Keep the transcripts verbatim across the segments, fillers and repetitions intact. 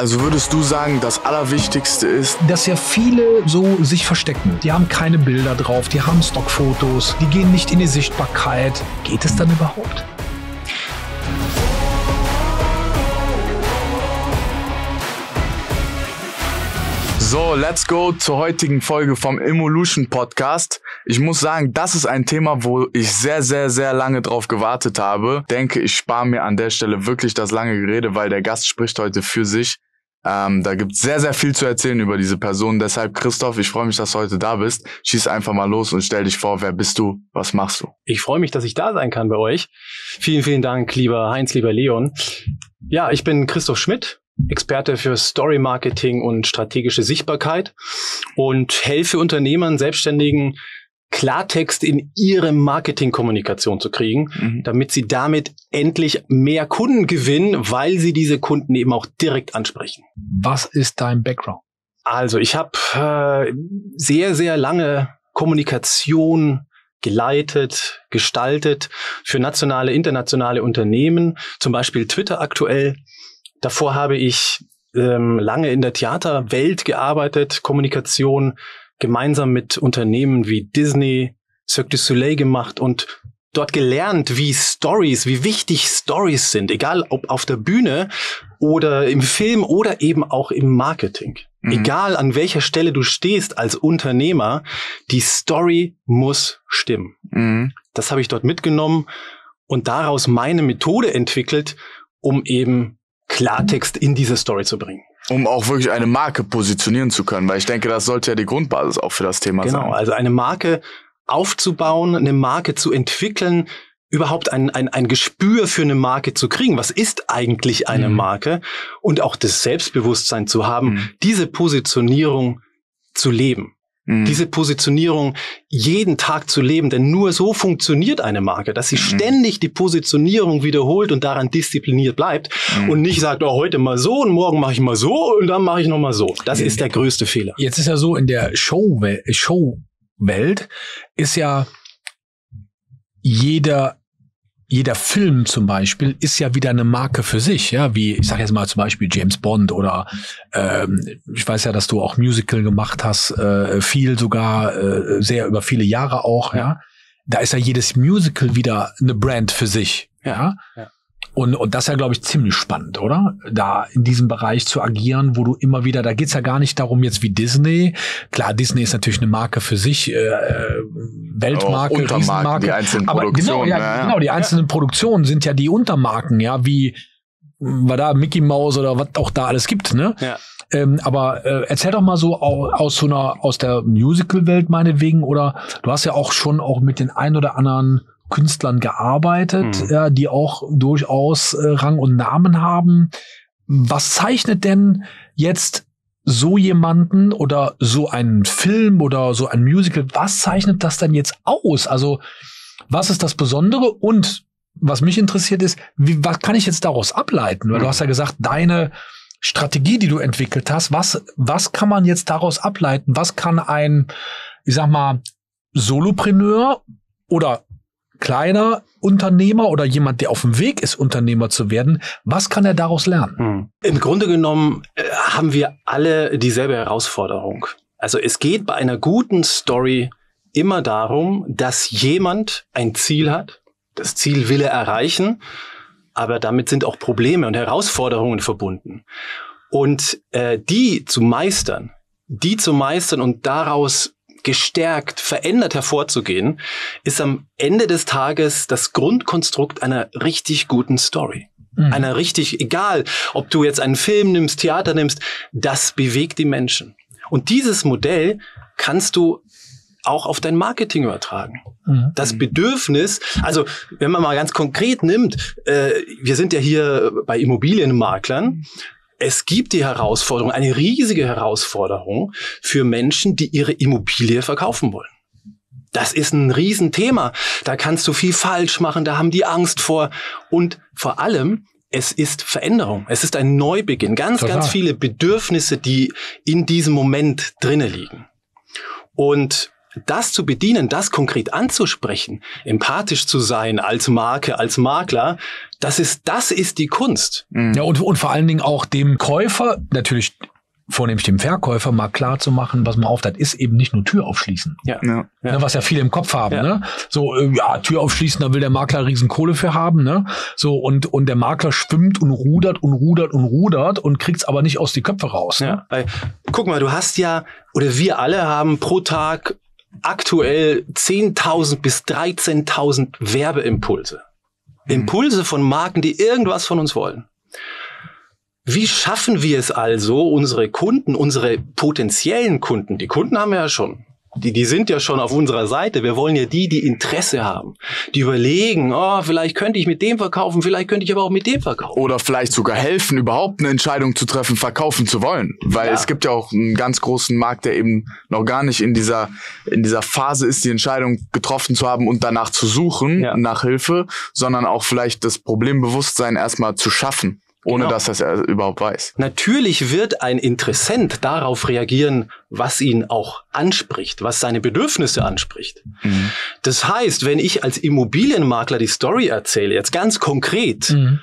Also würdest du sagen, das Allerwichtigste ist, dass ja viele so sich verstecken. Die haben keine Bilder drauf, die haben Stockfotos, die gehen nicht in die Sichtbarkeit. Geht es dann überhaupt? So, let's go zur heutigen Folge vom Evolution Podcast. Ich muss sagen, das ist ein Thema, wo ich sehr, sehr, sehr lange drauf gewartet habe. Denke, ich spare mir an der Stelle wirklich das lange Gerede, weil der Gast spricht heute für sich. Ähm, da gibt es sehr, sehr viel zu erzählen über diese Person. Deshalb, Christoph, ich freue mich, dass du heute da bist. Schieß einfach mal los und stell dich vor, wer bist du, was machst du? Ich freue mich, dass ich da sein kann bei euch. Vielen, vielen Dank, lieber Heinz, lieber Leon. Ja, ich bin Christoph Schmidt. Experte für Story-Marketing und strategische Sichtbarkeit und helfe Unternehmern, Selbstständigen, Klartext in ihre Marketingkommunikation zu kriegen, mhm. damit sie damit endlich mehr Kunden gewinnen, weil sie diese Kunden eben auch direkt ansprechen. Was ist dein Background? Also ich habe äh, sehr, sehr lange Kommunikation geleitet, gestaltet für nationale, internationale Unternehmen, zum Beispiel Twitter aktuell. Davor habe ich ähm, lange in der Theaterwelt gearbeitet, Kommunikation gemeinsam mit Unternehmen wie Disney, Cirque du Soleil gemacht und dort gelernt, wie Stories, wie wichtig Stories sind, egal ob auf der Bühne oder im Film oder eben auch im Marketing. Mhm. Egal an welcher Stelle du stehst als Unternehmer, die Story muss stimmen. Mhm. Das habe ich dort mitgenommen und daraus meine Methode entwickelt, um eben Klartext in diese Story zu bringen. Um auch wirklich eine Marke positionieren zu können, weil ich denke, das sollte ja die Grundbasis auch für das Thema genau, sein. Genau, also eine Marke aufzubauen, eine Marke zu entwickeln, überhaupt ein, ein, ein Gespür für eine Marke zu kriegen. Was ist eigentlich eine mhm. Marke? Und auch das Selbstbewusstsein zu haben, mhm. diese Positionierung zu leben. Mhm. Diese Positionierung jeden Tag zu leben, denn nur so funktioniert eine Marke, dass sie mhm. ständig die Positionierung wiederholt und daran diszipliniert bleibt mhm. und nicht sagt, oh, heute mal so und morgen mache ich mal so und dann mache ich nochmal so. Das ist der größte Fehler. Jetzt ist ja so, in der Show-Wel- Show-Welt ist ja jeder, jeder Film zum Beispiel ist ja wieder eine Marke für sich, ja, wie, ich sag jetzt mal zum Beispiel James Bond oder ähm, ich weiß ja, dass du auch Musical gemacht hast, äh, viel sogar, äh, sehr über viele Jahre auch, ja. ja. Da ist ja jedes Musical wieder eine Brand für sich, ja. ja. Und, und das ist ja, glaube ich, ziemlich spannend, oder? Da in diesem Bereich zu agieren, wo du immer wieder, da geht's ja gar nicht darum, jetzt wie Disney. Klar, Disney ist natürlich eine Marke für sich, äh, Weltmarke, oh, Riesenmarke. Die einzelnen aber Produktionen, genau, ja, ja. genau, die einzelnen ja. Produktionen sind ja die Untermarken, ja, wie war da Mickey Mouse oder was auch da alles gibt, ne? Ja. Ähm, aber äh, erzähl doch mal so aus, aus so einer, aus der Musical-Welt meinetwegen, oder du hast ja auch schon auch mit den ein oder anderen Künstlern gearbeitet, hm. ja, die auch durchaus äh, Rang und Namen haben. Was zeichnet denn jetzt so jemanden oder so einen Film oder so ein Musical, was zeichnet das denn jetzt aus? Also was ist das Besondere? Und was mich interessiert ist, wie, was kann ich jetzt daraus ableiten? Weil hm. du hast ja gesagt, deine Strategie, die du entwickelt hast, was, was kann man jetzt daraus ableiten? Was kann ein, ich sag mal, Solopreneur oder kleiner Unternehmer oder jemand, der auf dem Weg ist, Unternehmer zu werden, was kann er daraus lernen? Hm. Im Grunde genommen äh, haben wir alle dieselbe Herausforderung. Also es geht bei einer guten Story immer darum, dass jemand ein Ziel hat, das Ziel will er erreichen, aber damit sind auch Probleme und Herausforderungen verbunden. Und äh, die zu meistern, die zu meistern und daraus gestärkt, verändert hervorzugehen, ist am Ende des Tages das Grundkonstrukt einer richtig guten Story. Mhm. Einer richtig, egal, ob du jetzt einen Film nimmst, Theater nimmst, das bewegt die Menschen. Und dieses Modell kannst du auch auf dein Marketing übertragen. Mhm. Das Bedürfnis, also wenn man mal ganz konkret nimmt, äh, wir sind ja hier bei Immobilienmaklern, es gibt die Herausforderung, eine riesige Herausforderung für Menschen, die ihre Immobilie verkaufen wollen. Das ist ein Riesenthema. Da kannst du viel falsch machen, da haben die Angst vor. Und vor allem, es ist Veränderung. Es ist ein Neubeginn. Ganz, Total. ganz viele Bedürfnisse, die in diesem Moment drinnen liegen. Und das zu bedienen, das konkret anzusprechen, empathisch zu sein als Marke, als Makler, das ist, das ist die Kunst. Ja, und, und vor allen Dingen auch dem Käufer, natürlich vornehmlich dem Verkäufer, mal klar zu machen, was man auf, das ist eben nicht nur Tür aufschließen. Ja, ja. Ne, was ja viele im Kopf haben, ja. Ne? So, ja, Tür aufschließen, da will der Makler riesen Kohle für haben, ne? So, und, und der Makler schwimmt und rudert und rudert und rudert und kriegt's aber nicht aus die Köpfe raus. Ne? Ja, weil, guck mal, du hast ja, oder wir alle haben pro Tag aktuell zehntausend bis dreizehntausend Werbeimpulse. Impulse von Marken, die irgendwas von uns wollen. Wie schaffen wir es also, unsere Kunden, unsere potenziellen Kunden, die Kunden haben wir ja schon, die, die sind ja schon auf unserer Seite, wir wollen ja die, die Interesse haben, die überlegen, oh, vielleicht könnte ich mit dem verkaufen, vielleicht könnte ich aber auch mit dem verkaufen. Oder vielleicht sogar helfen, überhaupt eine Entscheidung zu treffen, verkaufen zu wollen. Weil ja. es gibt ja auch einen ganz großen Markt, der eben noch gar nicht in dieser, in dieser Phase ist, die Entscheidung getroffen zu haben und danach zu suchen, ja. nach Hilfe, sondern auch vielleicht das Problembewusstsein erstmal zu schaffen. Ohne genau. dass er es überhaupt weiß. Natürlich wird ein Interessent darauf reagieren, was ihn auch anspricht, was seine Bedürfnisse anspricht. Mhm. Das heißt, wenn ich als Immobilienmakler die Story erzähle, jetzt ganz konkret, mhm.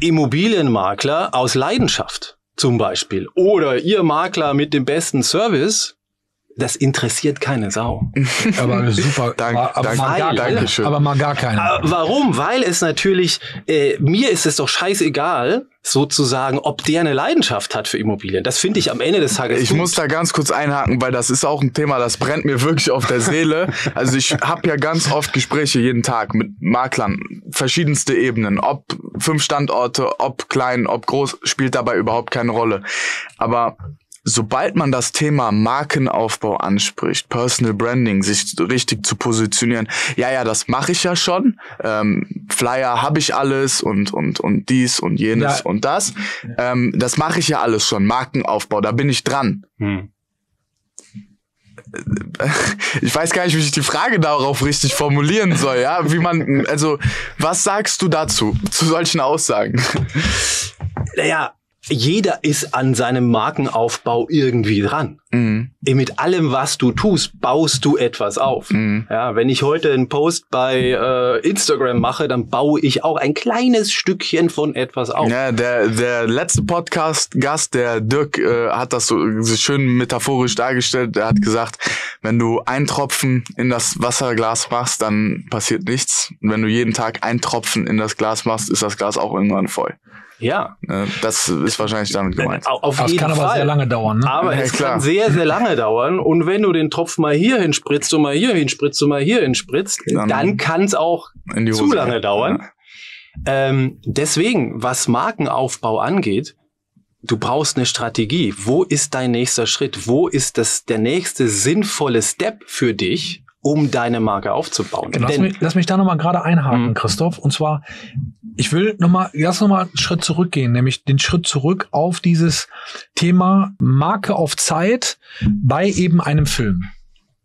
Immobilienmakler aus Leidenschaft zum Beispiel oder ihr Makler mit dem besten Service, das interessiert keine Sau. Aber super. Dank, aber, danke, mal gar, Dankeschön. aber mal gar keine. Warum? Weil es natürlich, äh, mir ist es doch scheißegal, sozusagen, ob der eine Leidenschaft hat für Immobilien. Das finde ich am Ende des Tages. Ich gut. muss da ganz kurz einhaken, weil das ist auch ein Thema, das brennt mir wirklich auf der Seele. Also ich habe ja ganz oft Gespräche jeden Tag mit Maklern, verschiedenste Ebenen. Ob fünf Standorte, ob klein, ob groß, spielt dabei überhaupt keine Rolle. Aber sobald man das Thema Markenaufbau anspricht, Personal Branding, sich richtig zu positionieren, ja, ja, das mache ich ja schon, ähm, Flyer habe ich alles und und und dies und jenes ja. und das, ähm, das mache ich ja alles schon, Markenaufbau, da bin ich dran. Hm. Ich weiß gar nicht, wie ich die Frage darauf richtig formulieren soll, ja, wie man, also, was sagst du dazu, zu solchen Aussagen? Naja, jeder ist an seinem Markenaufbau irgendwie dran. Mhm. Mit allem, was du tust, baust du etwas auf. Mhm. Ja, wenn ich heute einen Post bei äh, Instagram mache, dann baue ich auch ein kleines Stückchen von etwas auf. Ja, der, der letzte Podcast-Gast, der Dirk, äh, hat das so schön metaphorisch dargestellt. Er hat gesagt, wenn du einen Tropfen in das Wasserglas machst, dann passiert nichts. Und wenn du jeden Tag einen Tropfen in das Glas machst, ist das Glas auch irgendwann voll. Ja. Das ist wahrscheinlich damit gemeint. Auf jeden Fall. Das kann aber sehr lange dauern. Ne? Aber ja, es klar. kann sehr, sehr lange dauern. Und wenn du den Tropf mal hier hinspritzt und mal hier hinspritzt und mal hier hinspritzt, dann, dann kann es auch zu lange dauern. Ja. Ähm, deswegen, was Markenaufbau angeht, du brauchst eine Strategie. Wo ist dein nächster Schritt? Wo ist das der nächste sinnvolle Step für dich, um deine Marke aufzubauen? Genau, Denn, lass, mich, lass mich da nochmal gerade einhaken, mhm. Christoph. Und zwar, ich will nochmal, lass nochmal einen Schritt zurückgehen, nämlich den Schritt zurück auf dieses Thema Marke auf Zeit bei eben einem Film.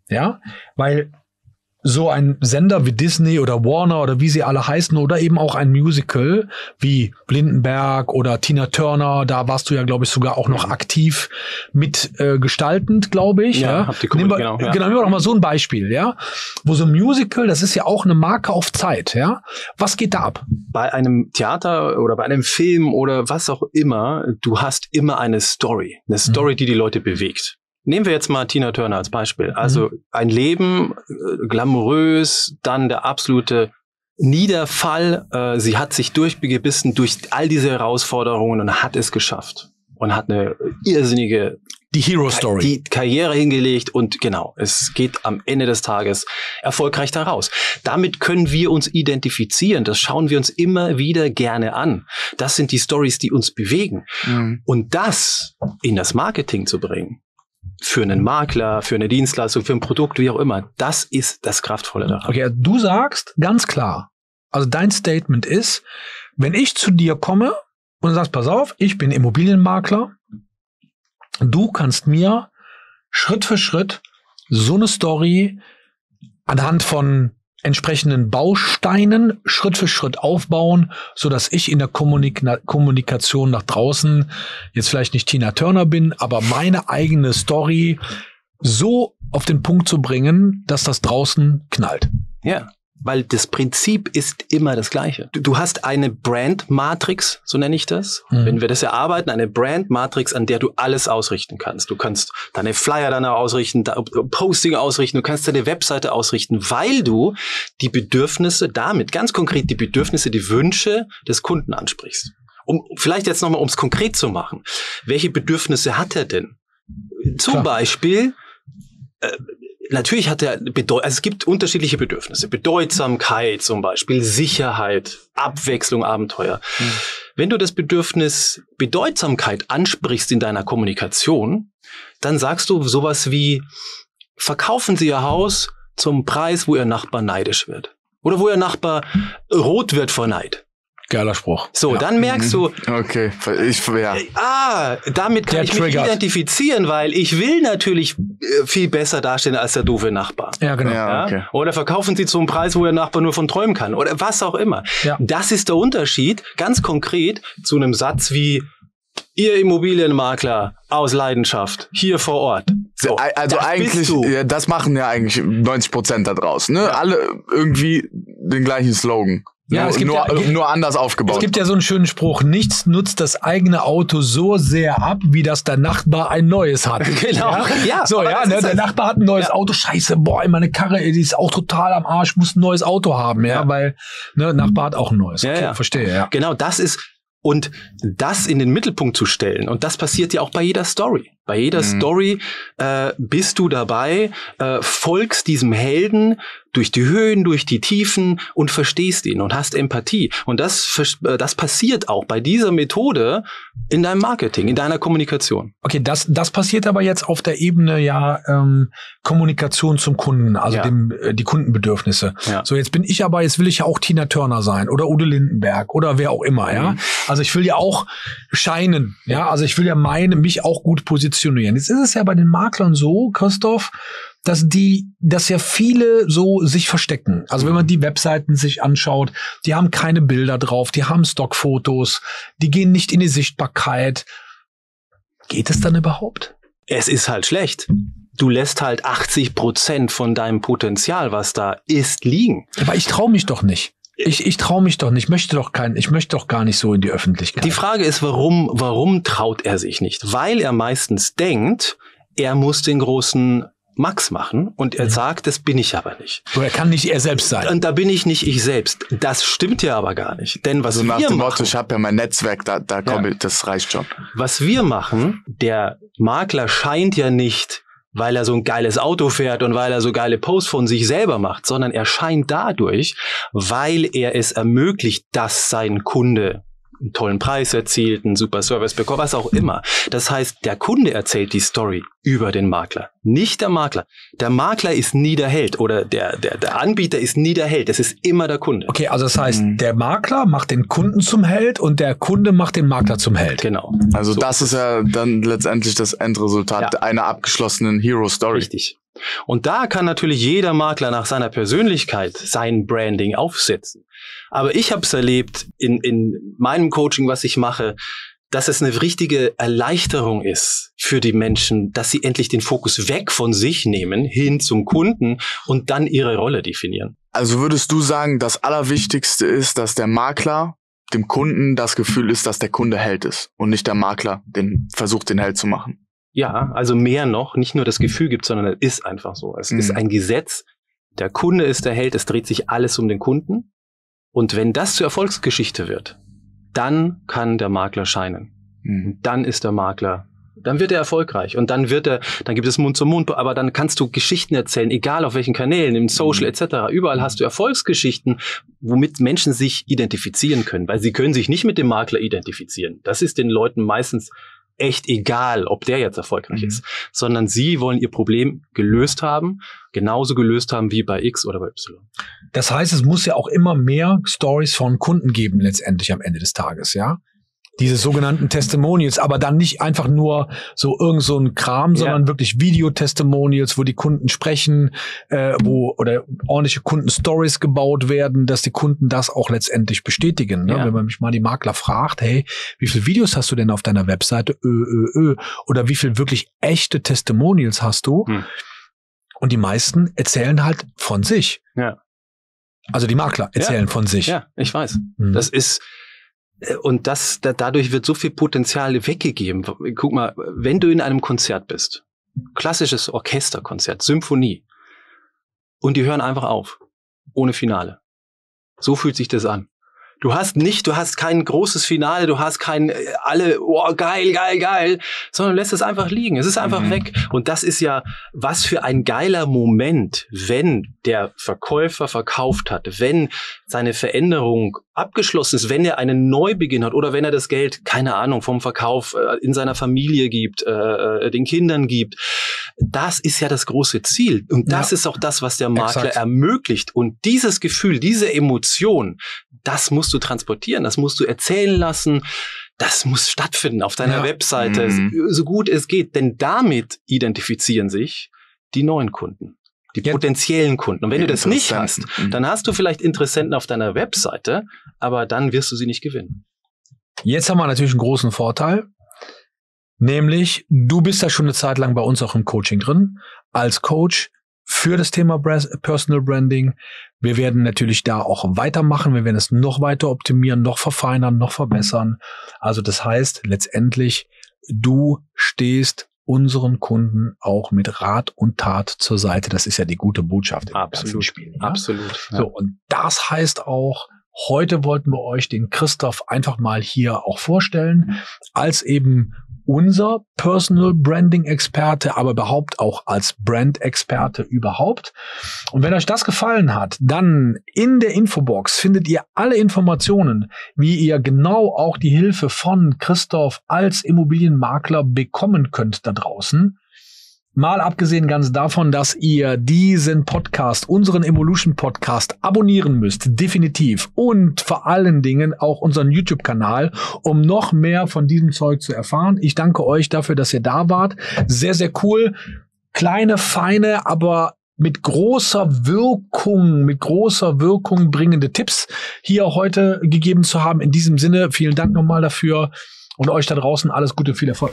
Ja, weil so ein Sender wie Disney oder Warner oder wie sie alle heißen oder eben auch ein Musical wie Lindenberg oder Tina Turner, da warst du ja, glaube ich, sogar auch noch aktiv mit äh, gestaltend, glaube ich. Ja, ja. Habt ihr nehmen wir, genau. Ja. Genau, nehmen wir doch mal so ein Beispiel, ja, wo so ein Musical, das ist ja auch eine Marke auf Zeit, ja. Was geht da ab? Bei einem Theater oder bei einem Film oder was auch immer, du hast immer eine Story, eine Story, mhm. die die Leute bewegt. Nehmen wir jetzt mal Tina Turner als Beispiel. Also ein Leben, äh, glamourös, dann der absolute Niederfall. Äh, sie hat sich durchgebissen durch all diese Herausforderungen und hat es geschafft. Und hat eine irrsinnige die Hero Story. Die Karriere hingelegt und genau, es geht am Ende des Tages erfolgreich daraus. Damit können wir uns identifizieren. Das schauen wir uns immer wieder gerne an. Das sind die Stories, die uns bewegen. Mhm. Und das in das Marketing zu bringen, für einen Makler, für eine Dienstleistung, für ein Produkt, wie auch immer. Das ist das Kraftvolle daran. Okay, du sagst ganz klar, also dein Statement ist, wenn ich zu dir komme und du sagst, pass auf, ich bin Immobilienmakler, du kannst mir Schritt für Schritt so eine Story anhand von entsprechenden Bausteinen Schritt für Schritt aufbauen, so dass ich in der Kommunik- na- Kommunikation nach draußen jetzt vielleicht nicht Tina Turner bin, aber meine eigene Story so auf den Punkt zu bringen, dass das draußen knallt. Ja, weil das Prinzip ist immer das Gleiche. Du, du hast eine Brand-Matrix, so nenne ich das. Mhm. Wenn wir das erarbeiten, eine Brand-Matrix, an der du alles ausrichten kannst. Du kannst deine Flyer danach ausrichten, Posting ausrichten, du kannst deine Webseite ausrichten, weil du die Bedürfnisse damit, ganz konkret die Bedürfnisse, die Wünsche des Kunden ansprichst. Um vielleicht jetzt nochmal, um es konkret zu machen. Welche Bedürfnisse hat er denn? Zum Klar. Beispiel... Äh, Natürlich hat er, also es gibt unterschiedliche Bedürfnisse. Bedeutsamkeit zum Beispiel, Sicherheit, Abwechslung, Abenteuer. Mhm. Wenn du das Bedürfnis Bedeutsamkeit ansprichst in deiner Kommunikation, dann sagst du sowas wie, verkaufen Sie Ihr Haus zum Preis, wo Ihr Nachbar neidisch wird. Oder wo Ihr Nachbar rot wird vor Neid. Geiler Spruch. So, ja. Dann merkst du, okay, ich, ja. ah, damit kann der ich mich triggert. identifizieren, weil ich will natürlich viel besser dastehen als der doofe Nachbar. Ja, genau. Ja, okay. Oder verkaufen Sie zum Preis, wo der Nachbar nur von träumen kann oder was auch immer. Ja. Das ist der Unterschied, ganz konkret, zu einem Satz wie, Ihr Immobilienmakler aus Leidenschaft, hier vor Ort. So, also eigentlich, ja, das machen ja eigentlich neunzig Prozent da draußen. Ne? Ja. Alle irgendwie den gleichen Slogan. Ja, nur, es gibt nur, ja, nur anders aufgebaut. Es gibt ja so einen schönen Spruch, nichts nutzt das eigene Auto so sehr ab, wie dass der Nachbar ein neues hat. Genau. Ja, ja, so, ja, ne, der Nachbar hat ein neues ja. Auto, scheiße, boah, meine Karre, die ist auch total am Arsch, muss ein neues Auto haben, ja, ja. weil ne, Nachbar hat auch ein neues. Ja, okay, ja. Verstehe, ja. Genau, das ist, und das in den Mittelpunkt zu stellen, und das passiert ja auch bei jeder Story. Bei jeder mhm. Story äh, bist du dabei, äh, folgst diesem Helden durch die Höhen, durch die Tiefen und verstehst ihn und hast Empathie. Und das, das passiert auch bei dieser Methode in deinem Marketing, in deiner Kommunikation. Okay, das, das passiert aber jetzt auf der Ebene ja ähm, Kommunikation zum Kunden, also ja. dem, äh, die Kundenbedürfnisse. Ja. So, jetzt bin ich aber, jetzt will ich ja auch Tina Turner sein oder Udo Lindenberg oder wer auch immer. Mhm. Ja, also ich will ja auch scheinen. Ja, also ich will ja meine, mich auch gut positionieren. Jetzt ist es ja bei den Maklern so, Christoph, dass die, dass ja viele so sich verstecken. Also wenn man die Webseiten sich anschaut, die haben keine Bilder drauf, die haben Stockfotos, die gehen nicht in die Sichtbarkeit. Geht es dann überhaupt? Es ist halt schlecht. Du lässt halt achtzig Prozent von deinem Potenzial, was da ist, liegen. Aber ich traue mich doch nicht. Ich, ich traue mich doch nicht, ich möchte doch kein, ich möchte doch gar nicht so in die Öffentlichkeit. Die Frage ist, warum, warum traut er sich nicht? Weil er meistens denkt, er muss den großen Max machen und er mhm. sagt, das bin ich aber nicht. Oder er kann nicht er selbst sein. Und da bin ich nicht ich selbst. Das stimmt ja aber gar nicht. Denn was also nach wir dem machen, Motto, ich habe ja mein Netzwerk, da, da komm ja. ich, das reicht schon. Was wir machen, der Makler scheint ja nicht, weil er so ein geiles Auto fährt und weil er so geile Posts von sich selber macht, sondern er scheint dadurch, weil er es ermöglicht, dass sein Kunde einen tollen Preis erzielt, einen super Service bekommt, was auch immer. Das heißt, der Kunde erzählt die Story über den Makler, nicht der Makler. Der Makler ist nie der Held oder der, der, der Anbieter ist nie der Held, es ist immer der Kunde. Okay, also das heißt, mhm. der Makler macht den Kunden zum Held und der Kunde macht den Makler zum Held. Genau. Also so. Das ist ja dann letztendlich das Endresultat ja. einer abgeschlossenen Hero-Story. Richtig. Und da kann natürlich jeder Makler nach seiner Persönlichkeit sein Branding aufsetzen. Aber ich habe es erlebt in, in meinem Coaching, was ich mache, dass es eine richtige Erleichterung ist für die Menschen, dass sie endlich den Fokus weg von sich nehmen, hin zum Kunden und dann ihre Rolle definieren. Also würdest du sagen, das Allerwichtigste ist, dass der Makler dem Kunden das Gefühl ist, dass der Kunde Held ist und nicht der Makler den versucht, den Held zu machen? Ja, also mehr noch, nicht nur das Gefühl gibt, sondern es ist einfach so. Es mhm. ist ein Gesetz, der Kunde ist der Held, es dreht sich alles um den Kunden. Und wenn das zur Erfolgsgeschichte wird, dann kann der Makler scheinen. Mhm. Dann ist der Makler, dann wird er erfolgreich und dann wird er, dann gibt es Mund zu Mund, aber dann kannst du Geschichten erzählen, egal auf welchen Kanälen, im Social mhm. et cetera. Überall hast du Erfolgsgeschichten, womit Menschen sich identifizieren können, weil sie können sich nicht mit dem Makler identifizieren. Das ist den Leuten meistens echt egal, ob der jetzt erfolgreich mhm. ist, sondern sie wollen ihr Problem gelöst haben, genauso gelöst haben wie bei X oder bei Y. Das heißt, es muss ja auch immer mehr Stories von Kunden geben letztendlich am Ende des Tages, ja? diese sogenannten Testimonials, aber dann nicht einfach nur so irgend so ein Kram, sondern ja. wirklich Video-Testimonials, wo die Kunden sprechen, äh, wo oder ordentliche Kunden-Stories gebaut werden, dass die Kunden das auch letztendlich bestätigen. Ne? Ja. Wenn man mich mal die Makler fragt, hey, wie viele Videos hast du denn auf deiner Webseite? Ö, ö, ö. Oder wie viel wirklich echte Testimonials hast du? Hm. Und die meisten erzählen halt von sich. Ja. Also die Makler erzählen ja. von sich. Ja, ich weiß. Hm. Das ist... Und das, da, dadurch wird so viel Potenzial weggegeben. Guck mal, wenn du in einem Konzert bist, klassisches Orchesterkonzert, Symphonie, und die hören einfach auf, ohne Finale. So fühlt sich das an. Du hast nicht, du hast kein großes Finale, du hast kein, alle, oh, geil, geil, geil, sondern lässt es einfach liegen. Es ist einfach mhm. weg. Und das ist ja, was für ein geiler Moment, wenn der Verkäufer verkauft hat, wenn seine Veränderung abgeschlossen ist, wenn er einen Neubeginn hat oder wenn er das Geld, keine Ahnung, vom Verkauf äh, in seiner Familie gibt, äh, den Kindern gibt. Das ist ja das große Ziel. Und das ja. ist auch das, was der Makler Exakt. ermöglicht. Und dieses Gefühl, diese Emotion, das musst du transportieren, das musst du erzählen lassen, das muss stattfinden auf deiner ja. Webseite, mhm. so gut es geht. Denn damit identifizieren sich die neuen Kunden, die ja. potenziellen Kunden. Und wenn ja, du das nicht hast, dann hast du vielleicht Interessenten auf deiner Webseite, aber dann wirst du sie nicht gewinnen. Jetzt haben wir natürlich einen großen Vorteil, nämlich du bist ja schon eine Zeit lang bei uns auch im Coaching drin, als Coach für das Thema Personal Branding. Wir werden natürlich da auch weitermachen. Wir werden es noch weiter optimieren, noch verfeinern, noch verbessern. Also das heißt letztendlich, du stehst unseren Kunden auch mit Rat und Tat zur Seite. Das ist ja die gute Botschaft im ganzen Spiel. Ja? Absolut. Ja. So, und das heißt auch, heute wollten wir euch den Christoph einfach mal hier auch vorstellen, als eben unser Personal Branding Experte, aber überhaupt auch als Brand Experte überhaupt. Und wenn euch das gefallen hat, dann in der Infobox findet ihr alle Informationen, wie ihr genau auch die Hilfe von Christoph als Immobilienmakler bekommen könnt da draußen. Mal abgesehen ganz davon, dass ihr diesen Podcast, unseren Evolution Podcast abonnieren müsst, definitiv. Und vor allen Dingen auch unseren YouTube-Kanal, um noch mehr von diesem Zeug zu erfahren. Ich danke euch dafür, dass ihr da wart. Sehr, sehr cool. Kleine, feine, aber mit großer Wirkung, mit großer Wirkung bringende Tipps hier heute gegeben zu haben. In diesem Sinne, vielen Dank nochmal dafür und euch da draußen alles Gute, viel Erfolg.